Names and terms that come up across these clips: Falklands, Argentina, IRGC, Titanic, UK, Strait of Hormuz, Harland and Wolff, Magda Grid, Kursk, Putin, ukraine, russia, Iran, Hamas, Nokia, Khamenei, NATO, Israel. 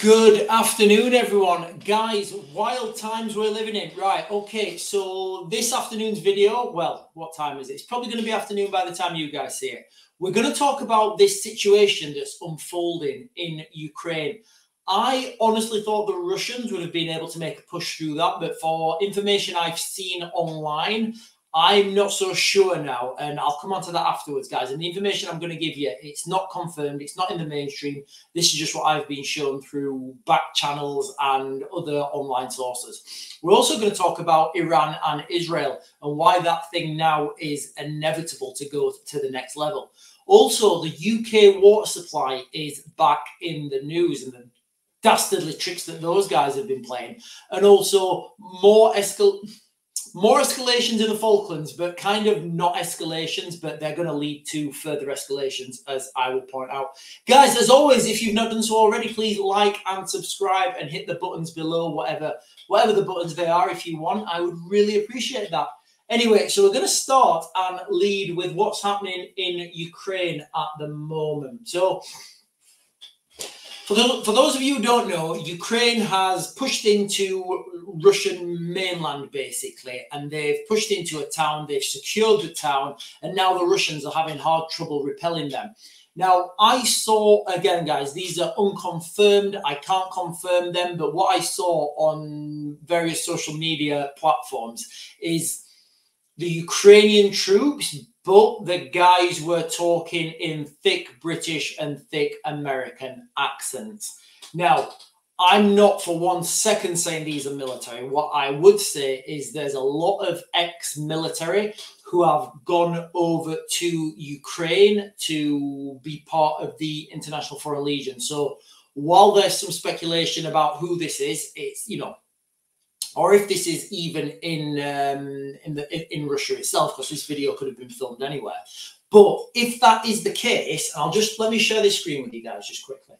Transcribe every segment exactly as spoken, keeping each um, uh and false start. Good afternoon, everyone. Guys, wild times we're living in. Right, okay, so this afternoon's video, well, what time is it? It's probably going to be afternoon by the time you guys see it. We're going to talk about this situation that's unfolding in Ukraine. I honestly thought the Russians would have been able to make a push through that, but for information I've seen online, I'm not so sure now, and I'll come on to that afterwards, guys. And the information I'm going to give you, it's not confirmed. It's not in the mainstream. This is just what I've been shown through back channels and other online sources. We're also going to talk about Iran and Israel and why that thing now is inevitable to go to the next level. Also, the U K water supply is back in the news, and the dastardly tricks that those guys have been playing. And also, more escal... More escalations in the Falklands, but kind of not escalations, but they're going to lead to further escalations, as I will point out. Guys, as always, if you've not done so already, please like and subscribe and hit the buttons below, whatever, whatever the buttons they are, if you want. I would really appreciate that. Anyway, so we're going to start and lead with what's happening in Ukraine at the moment. So For, the, for those of you who don't know, Ukraine has pushed into Russian mainland, basically, and they've pushed into a town, they've secured the town, and now the Russians are having hard trouble repelling them. Now, I saw, again, guys, these are unconfirmed, I can't confirm them, but what I saw on various social media platforms is the Ukrainian troops, but the guys were talking in thick British and thick American accents. Now, I'm not for one second saying these are military. What I would say is there's a lot of ex-military who have gone over to Ukraine to be part of the International Foreign Legion. So while there's some speculation about who this is, it's, you know, or if this is even in um, in, the, in in Russia itself, because this video could have been filmed anywhere. But if that is the case, I'll just let me share this screen with you guys just quickly.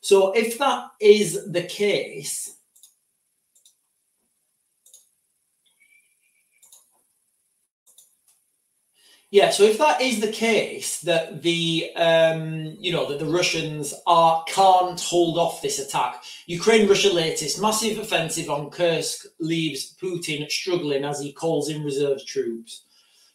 So if that is the case, yeah. So if that is the case, that the um, you know that the Russians are can't hold off this attack. Ukraine-Russia latest massive offensive on Kursk leaves Putin struggling as he calls in reserve troops.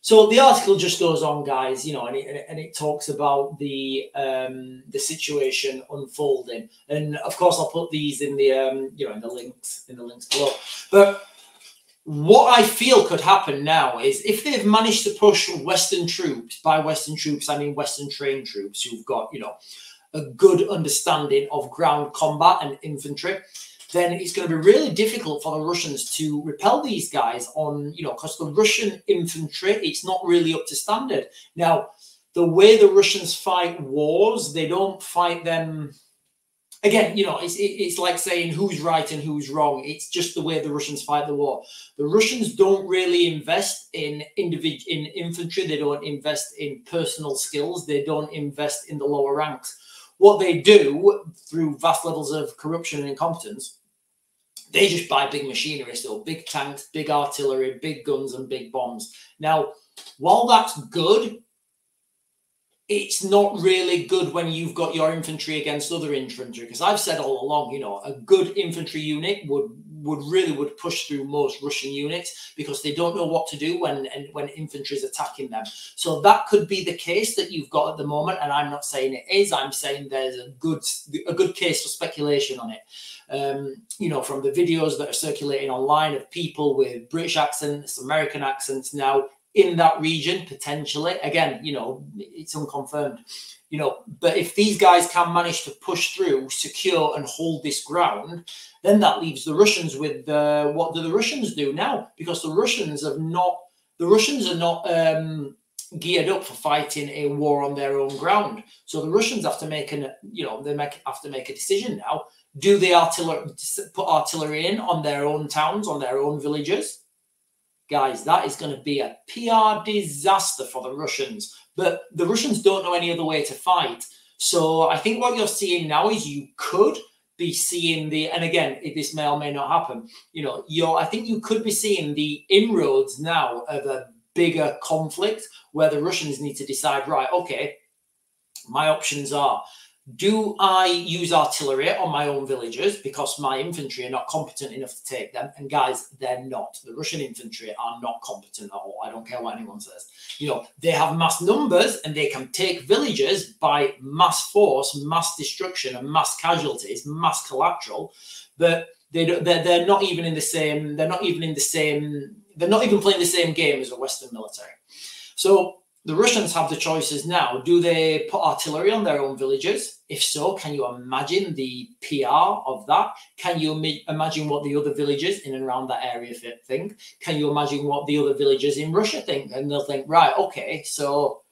So the article just goes on, guys, you know, and it, and it talks about the um, the situation unfolding. And of course, I'll put these in the um, you know in the links in the links below. But what I feel could happen now is if they've managed to push Western troops, by Western troops, I mean Western trained troops who've got, you know, a good understanding of ground combat and infantry, then it's going to be really difficult for the Russians to repel these guys on, you know, because the Russian infantry, it's not really up to standard. Now, the way the Russians fight wars, they don't fight them... Again, you know, it's, it's like saying who's right and who's wrong. It's just the way the Russians fight the war. The Russians don't really invest in individ in infantry. They don't invest in personal skills. They don't invest in the lower ranks. What they do through vast levels of corruption and incompetence, they just buy big machinery, so big tanks, big artillery, big guns and big bombs. Now, while that's good, it's not really good when you've got your infantry against other infantry, because I've said all along, you know, a good infantry unit would would really would push through most Russian units because they don't know what to do when and when infantry is attacking them. So that could be the case that you've got at the moment, and I'm not saying it is. I'm saying there's a good a good case for speculation on it. Um, you know, from the videos that are circulating online of people with British accents, American accents now in that region, potentially. Again, you know, it's unconfirmed, you know, but if these guys can manage to push through, secure and hold this ground, then that leaves the Russians with uh, what do the Russians do now? Because the Russians have not, the Russians are not um, geared up for fighting a war on their own ground. So the Russians have to make an, you know, they make, have to make a decision now. Do they artillery, put artillery in on their own towns, on their own villages? Guys, that is going to be a P R disaster for the Russians. But the Russians don't know any other way to fight. So I think what you're seeing now is you could be seeing the, and again, if this may or may not happen, you know, you're, I think you could be seeing the inroads now of a bigger conflict where the Russians need to decide, right, okay, my options are Do I use artillery on my own villagers because my infantry are not competent enough to take them? And guys, they're not. The Russian infantry are not competent at all. I don't care what anyone says. You know, they have mass numbers and they can take villages by mass force, mass destruction and mass casualties, mass collateral. But they don't, they're, they're not even in the same, they're not even in the same, they're not even playing the same game as the Western military. So the Russians have the choices now. Do they put artillery on their own villages? If so, can you imagine the P R of that? Can you imagine what the other villages in and around that area think? Can you imagine what the other villages in Russia think? And they'll think, right, okay, so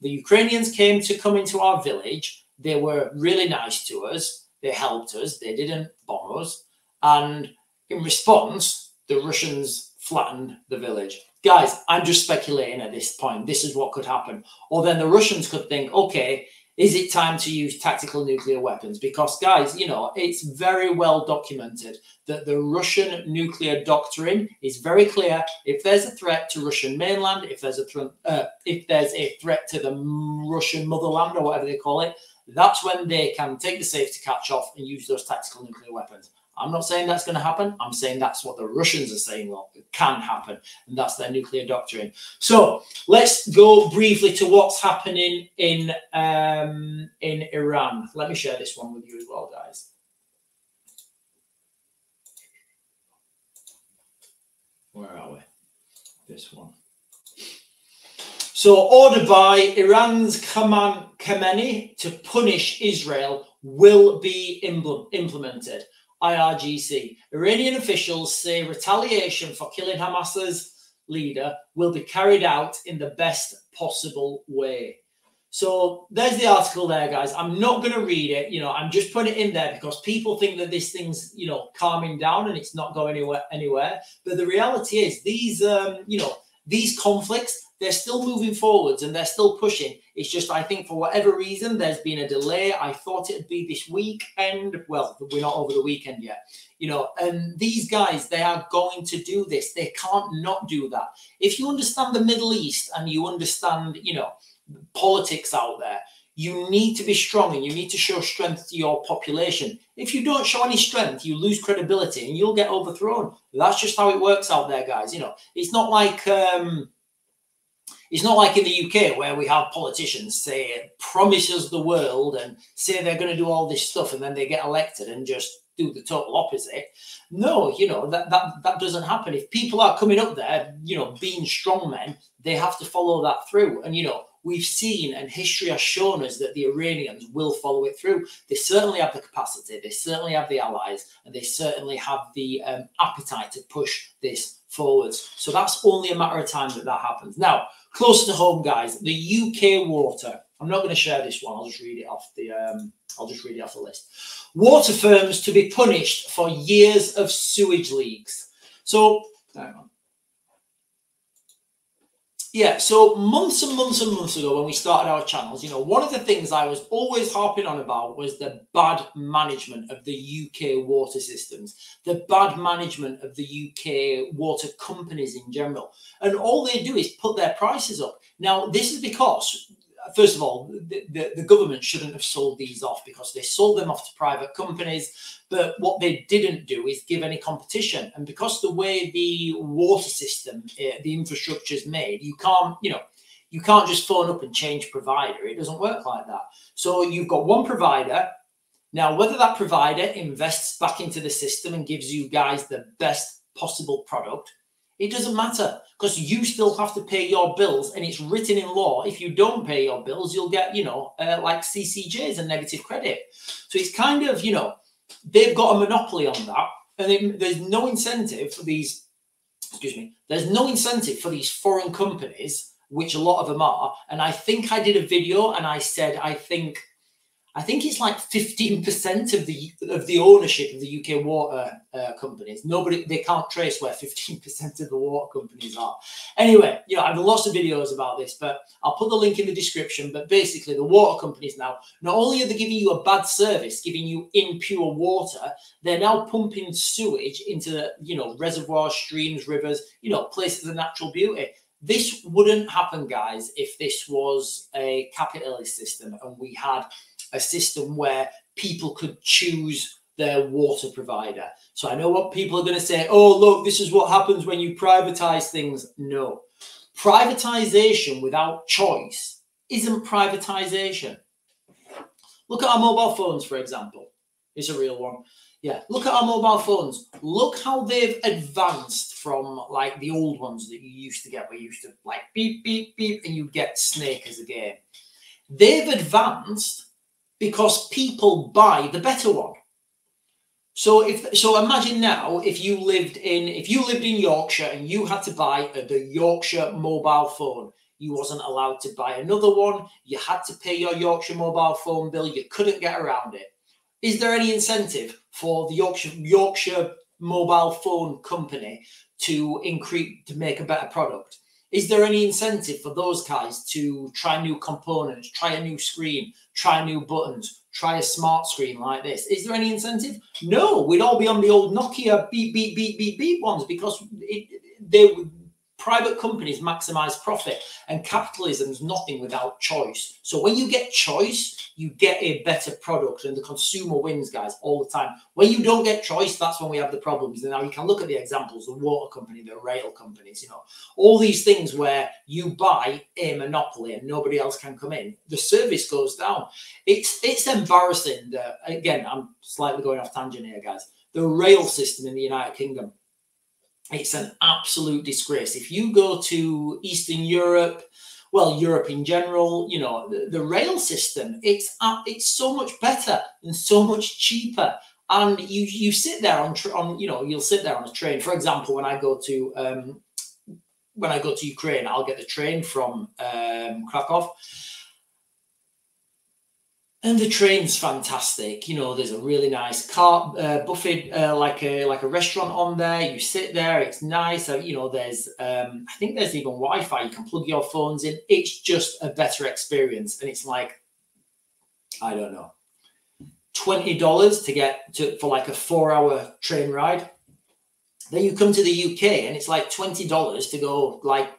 the Ukrainians came to come into our village. They were really nice to us. They helped us. They didn't bomb us. And in response, the Russians flattened the village. Guys, I'm just speculating at this point. This is what could happen. Or then the Russians could think, okay, is it time to use tactical nuclear weapons? Because, guys, you know, it's very well documented that the Russian nuclear doctrine is very clear. If there's a threat to Russian mainland, if there's a th uh, if there's a threat to the Russian motherland or whatever they call it, that's when they can take the safety catch off and use those tactical nuclear weapons. I'm not saying that's going to happen. I'm saying that's what the Russians are saying well, it can happen, and that's their nuclear doctrine. So let's go briefly to what's happening in um, in Iran. Let me share this one with you as well, guys. Where are we? This one. So, order by Iran's Khamenei to punish Israel will be impl implemented. I R G C. Iranian officials say retaliation for killing Hamas's leader will be carried out in the best possible way. So there's the article there, guys. I'm not going to read it. You know, I'm just putting it in there because people think that this thing's, you know, calming down and it's not going anywhere. Anywhere. But the reality is these, um, you know, these conflicts, they're still moving forwards and they're still pushing. It's just, I think, for whatever reason, there's been a delay. I thought it'd be this weekend. Well, we're not over the weekend yet, you know, and these guys, they are going to do this. They can't not do that. If you understand the Middle East and you understand, you know, politics out there, you need to be strong and you need to show strength to your population. If you don't show any strength, you lose credibility and you'll get overthrown. That's just how it works out there, guys. You know, it's not like... um It's not like in the U K where we have politicians say, promise us the world and say they're going to do all this stuff and then they get elected and just do the total opposite. No, you know, that, that, that doesn't happen. If people are coming up there, you know, being strong men, they have to follow that through. And, you know, we've seen and history has shown us that the Iranians will follow it through. They certainly have the capacity, they certainly have the allies, and they certainly have the um, appetite to push this forwards. So that's only a matter of time that that happens. Now, close to home, guys, the U K water. I'm not going to share this one. I'll just read it off the. Um, I'll just read it off the list. Water firms to be punished for years of sewage leaks. So, hang on. Yeah, so months and months and months ago when we started our channels, you know, one of the things I was always harping on about was the bad management of the U K water systems, the bad management of the U K water companies in general. And all they do is put their prices up. Now, this is because, first of all, the, the, the government shouldn't have sold these off because they sold them off to private companies. But what they didn't do is give any competition. And because the way the water system, uh, the infrastructure is made, you can't, you know, you can't just phone up and change provider. It doesn't work like that. So you've got one provider. Now, whether that provider invests back into the system and gives you guys the best possible product, it doesn't matter because you still have to pay your bills, and it's written in law. If you don't pay your bills, you'll get, you know, uh, like C C Js and negative credit. So it's kind of, you know, they've got a monopoly on that, and it, there's no incentive for these, excuse me, there's no incentive for these foreign companies, which a lot of them are. And I think I did a video and I said, I think, I think it's like fifteen percent of the of the ownership of the U K water uh, companies. Nobody, they can't trace where fifteen percent of the water companies are. Anyway, you know, I've done lots of videos about this, but I'll put the link in the description. But basically, the water companies now, not only are they giving you a bad service, giving you impure water, they're now pumping sewage into, you know, reservoirs, streams, rivers, you know, places of natural beauty. This wouldn't happen, guys, if this was a capitalist system and we had a system where people could choose their water provider. So I know what people are going to say, oh, look, this is what happens when you privatize things. No. Privatization without choice isn't privatization. Look at our mobile phones, for example. It's a real one. Yeah, look at our mobile phones. Look how they've advanced from, like, the old ones that you used to get, where you used to, like, beep, beep, beep, and you get Snake as a game. They've advanced because people buy the better one. So if so, imagine now if you lived in if you lived in Yorkshire and you had to buy the Yorkshire mobile phone. You wasn't allowed to buy another one. You had to pay your Yorkshire mobile phone bill. You couldn't get around it. Is there any incentive for the Yorkshire Yorkshire mobile phone company to increase to make a better product? Is there any incentive for those guys to try new components, try a new screen, try new buttons, try a smart screen like this? Is there any incentive? No, we'd all be on the old Nokia beep, beep, beep, beep, beep ones because it, they would. Private companies maximize profit, and capitalism is nothing without choice. So when you get choice, you get a better product, and the consumer wins, guys, all the time. When you don't get choice, that's when we have the problems. And now you can look at the examples, the water company, the rail companies, you know, all these things where you buy a monopoly and nobody else can come in. The service goes down. It's, it's embarrassing that, again, I'm slightly going off tangent here, guys. The rail system in the United Kingdom. It's an absolute disgrace. If you go to Eastern Europe, well, Europe in general, you know, the, the rail system, it's up, it's so much better and so much cheaper. And you you sit there on, on you know, you'll sit there on a train. For example, when I go to um, when I go to Ukraine, I'll get the train from um, Krakow. And the train's fantastic. You know, there's a really nice car uh, buffet, uh, like a like a restaurant on there. You sit there, it's nice. Uh, you know, there's um, I think there's even Wi-Fi. You can plug your phones in. It's just a better experience. And it's like, I don't know, twenty dollars to get to for like a four-hour train ride. Then you come to the U K and it's like twenty dollars to go like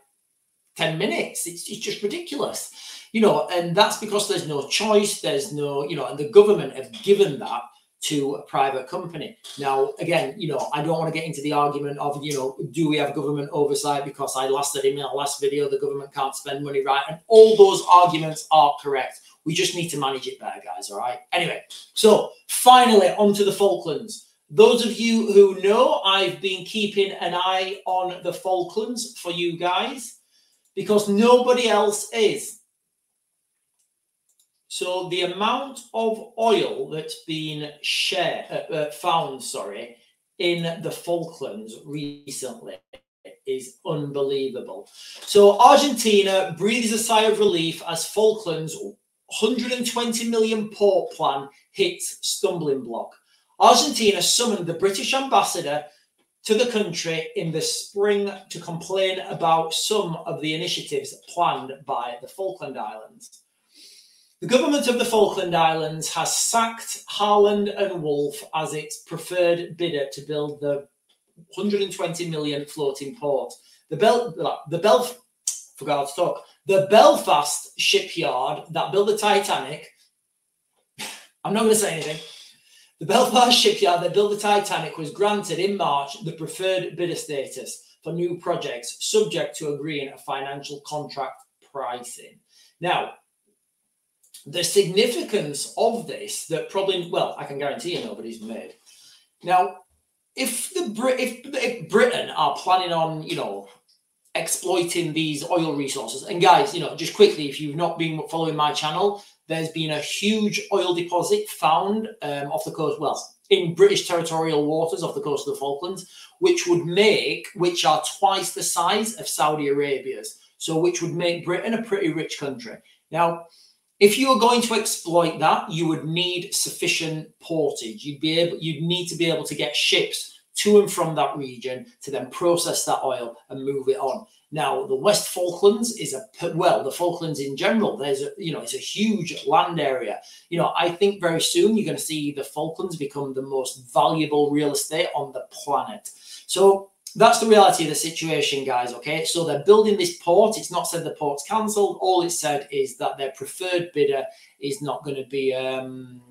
ten minutes. It's it's just ridiculous. You know, and that's because there's no choice. There's no, you know, and the government have given that to a private company. Now, again, you know, I don't want to get into the argument of, you know, do we have government oversight? Because I last said in my last video, the government can't spend money, right? And all those arguments are correct. We just need to manage it better, guys, all right? Anyway, so finally, onto the Falklands. Those of you who know, I've been keeping an eye on the Falklands for you guys because nobody else is. So the amount of oil that's been share, uh, uh, found sorry, in the Falklands recently is unbelievable. So Argentina breathes a sigh of relief as Falklands one hundred twenty million port plan hits stumbling block. Argentina summoned the British ambassador to the country in the spring to complain about some of the initiatives planned by the Falkland Islands. The government of the Falkland Islands has sacked Harland and Wolff as its preferred bidder to build the one hundred twenty million floating port. The Bel the Belf forgot how to talk. The Belfast shipyard that built the Titanic. I'm not going to say anything. The Belfast shipyard that built the Titanic was granted in March the preferred bidder status for new projects, subject to agreeing a financial contract pricing. Now, the significance of this that probably, well, I can guarantee you nobody's made. Now, if the if, if Britain are planning on, you know, exploiting these oil resources, and guys, you know, just quickly, if you've not been following my channel, there's been a huge oil deposit found um, off the coast, well, in British territorial waters off the coast of the Falklands, which would make, which are twice the size of Saudi Arabia's, so which would make Britain a pretty rich country. Now, if you were going to exploit that, you would need sufficient portage. You'd be able, you'd need to be able to get ships to and from that region to then process that oil and move it on. Now, the West Falklands is a, well, the Falklands in general, there's a, you know, it's a huge land area. You know, I think very soon you're going to see the Falklands become the most valuable real estate on the planet. So that's the reality of the situation, guys, okay? So they're building this port. It's not said the port's cancelled. All it said is that their preferred bidder is not going to be... Um,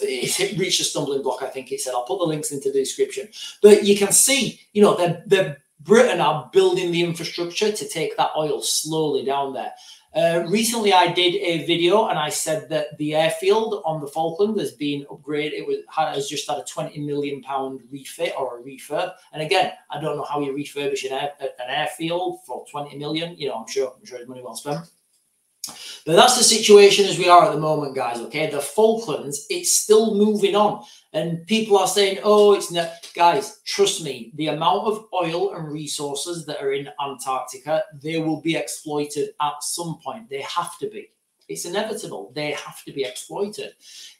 it reached a stumbling block, I think it said. I'll put the links into the description. But you can see, you know, they're, they're, Britain are building the infrastructure to take that oil slowly down there. Uh, recently, I did a video and I said that the airfield on the Falkland has been upgraded. It was, has just had a twenty million pound refit or a refurb. And again, I don't know how you refurbish an, air, an airfield for twenty million. You know, I'm sure, I'm sure it's money well spent. But that's the situation as we are at the moment, guys, okay? The Falklands, it's still moving on. And people are saying, oh, it's not... Guys, trust me, the amount of oil and resources that are in Antarctica, they will be exploited at some point. They have to be. It's inevitable. They have to be exploited.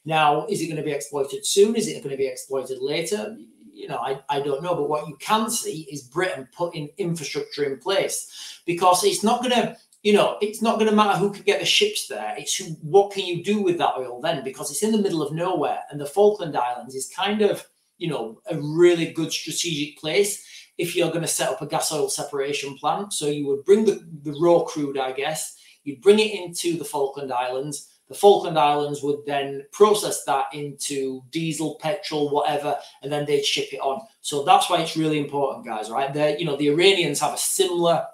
Now, is it going to be exploited soon? Is it going to be exploited later? You know, I, I don't know. But what you can see is Britain putting infrastructure in place, because it's not going to... You know, it's not going to matter who can get the ships there. It's who, what can you do with that oil then? Because it's in the middle of nowhere. And the Falkland Islands is kind of, you know, a really good strategic place if you're going to set up a gas oil separation plant. So you would bring the, the raw crude, I guess. You'd bring it into the Falkland Islands. The Falkland Islands would then process that into diesel, petrol, whatever, and then they'd ship it on. So that's why it's really important, guys, right? They're, you know, the Iranians have a similar...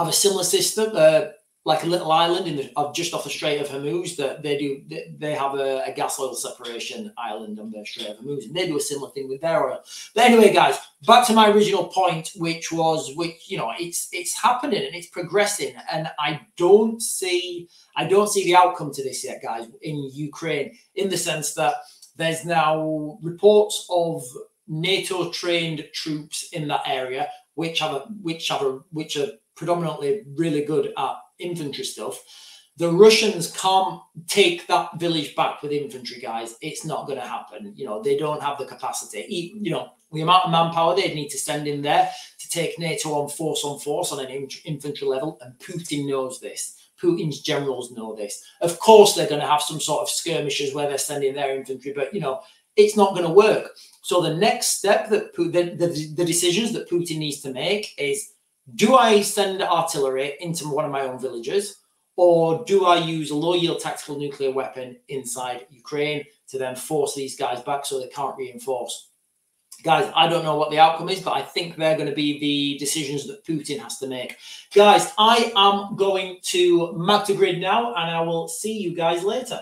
have a similar system, uh, like a little island in the, just off the Strait of Hormuz, that they do. They have a, a gas oil separation island on the Strait of Hormuz, and they do a similar thing with their oil. But anyway, guys, back to my original point, which was, which you know, it's it's happening and it's progressing, and I don't see, I don't see the outcome to this yet, guys, in Ukraine, in the sense that there's now reports of NATO trained troops in that area, which have a, which have a, which are predominantly really good at infantry stuff. The Russians can't take that village back with infantry, guys. It's not going to happen. You know, they don't have the capacity. You know, the amount of manpower they'd need to send in there to take NATO on force on force on an infantry level, and Putin knows this. Putin's generals know this. Of course, they're going to have some sort of skirmishes where they're sending their infantry, but, you know, it's not going to work. So the next step, that the, the, the decisions that Putin needs to make is, do I send artillery into one of my own villages, or do I use a low-yield tactical nuclear weapon inside Ukraine to then force these guys back so they can't reinforce? Guys, I don't know what the outcome is, but I think they're going to be the decisions that Putin has to make. Guys, I am going to Magda Grid now, and I will see you guys later.